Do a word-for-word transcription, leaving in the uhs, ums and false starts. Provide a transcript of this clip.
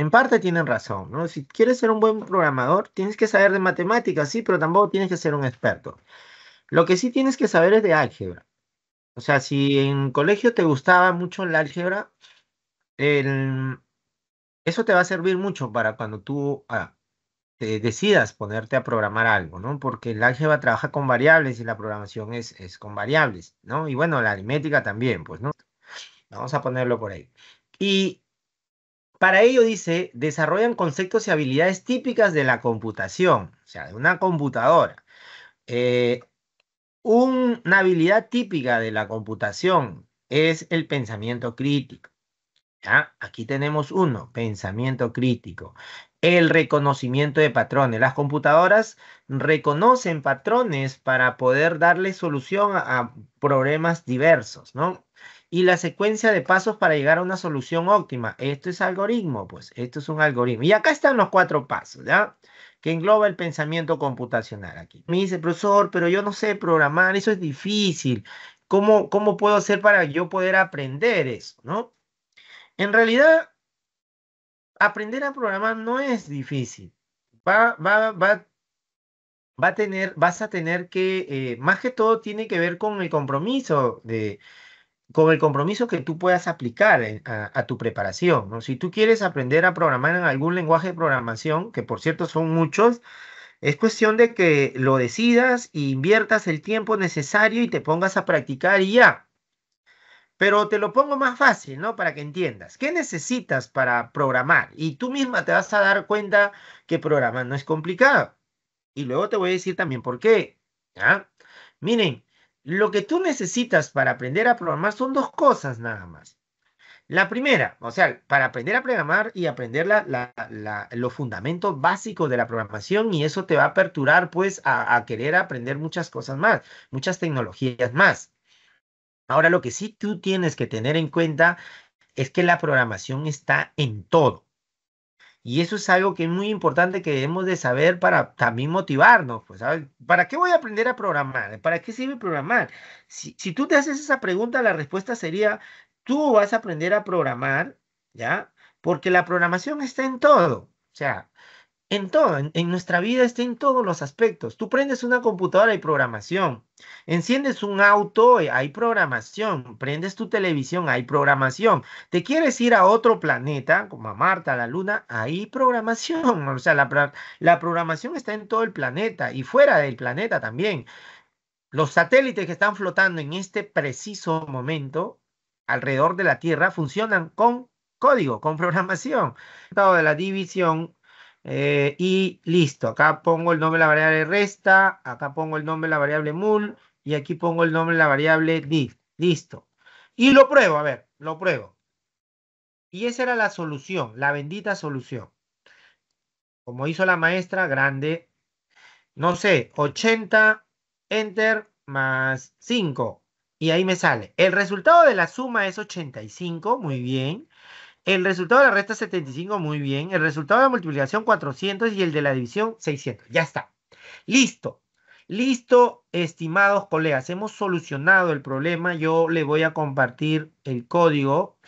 En parte tienen razón, ¿no? Si quieres ser un buen programador, tienes que saber de matemáticas, sí, pero tampoco tienes que ser un experto. Lo que sí tienes que saber es de álgebra. O sea, si en colegio te gustaba mucho la álgebra, el, eso te va a servir mucho para cuando tú ah, te decidas ponerte a programar algo, ¿no? Porque el álgebra trabaja con variables y la programación es, es con variables, ¿no? Y bueno, la aritmética también, pues, ¿no? Vamos a ponerlo por ahí. Y para ello, dice, desarrollan conceptos y habilidades típicas de la computación, o sea, de una computadora. Eh, una habilidad típica de la computación es el pensamiento crítico. ¿Ya? Aquí tenemos uno, pensamiento crítico. El reconocimiento de patrones. Las computadoras reconocen patrones para poder darle solución a, a problemas diversos, ¿no? Y la secuencia de pasos para llegar a una solución óptima. Esto es algoritmo, pues. Esto es un algoritmo. Y acá están los cuatro pasos, ¿ya? Que engloba el pensamiento computacional aquí. Me dice, profesor, pero yo no sé programar, eso es difícil. ¿Cómo, cómo puedo hacer para yo poder aprender eso, ¿no? En realidad, aprender a programar no es difícil. Va, va, va, va a tener, vas a tener que, eh, más que todo, tiene que ver con el compromiso de... con el compromiso que tú puedas aplicar en, a, a tu preparación, ¿no? Si tú quieres aprender a programar en algún lenguaje de programación, que por cierto son muchos, es cuestión de que lo decidas e inviertas el tiempo necesario y te pongas a practicar y ya. Pero te lo pongo más fácil, ¿no? Para que entiendas. ¿Qué necesitas para programar? Y tú misma te vas a dar cuenta que programar no es complicado. Y luego te voy a decir también por qué, ¿ya? Miren, lo que tú necesitas para aprender a programar son dos cosas nada más. La primera, o sea, para aprender a programar y aprender la, la, la, los fundamentos básicos de la programación, y eso te va a aperturar, pues, a, a querer aprender muchas cosas más, muchas tecnologías más. Ahora, lo que sí tú tienes que tener en cuenta es que la programación está en todo. Y eso es algo que es muy importante que debemos de saber para también motivarnos, pues, ¿sabes? ¿Para qué voy a aprender a programar? ¿Para qué sirve programar? Si, si tú te haces esa pregunta, la respuesta sería, tú vas a aprender a programar, ¿ya? Porque la programación está en todo, o sea, en todo, en, en nuestra vida está en todos los aspectos. Tú prendes una computadora, hay programación. Enciendes un auto, hay programación. Prendes tu televisión, hay programación. Te quieres ir a otro planeta, como a Marte, a la Luna, hay programación. O sea, la, la programación está en todo el planeta y fuera del planeta también. Los satélites que están flotando en este preciso momento alrededor de la Tierra funcionan con código, con programación. Estado de la división. Eh, y listo, acá pongo el nombre de la variable resta, acá pongo el nombre de la variable mul, y aquí pongo el nombre de la variable div, listo. Y lo pruebo, a ver, lo pruebo. Y esa era la solución, la bendita solución. Como hizo la maestra, grande, no sé, ochenta, enter, más cinco. Y ahí me sale. El resultado de la suma es ochenta y cinco, muy bien. El resultado de la resta setenta y cinco, muy bien. El resultado de la multiplicación cuatrocientos y el de la división seiscientos. Ya está. Listo. Listo, estimados colegas. Hemos solucionado el problema. Yo le voy a compartir el código.